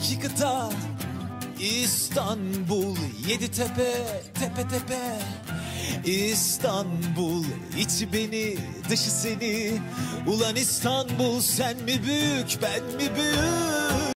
iki kıta İstanbul, yedi tepe tepe tepe İstanbul, içi beni dışı seni. Ulan İstanbul, sen mi büyük ben mi büyük?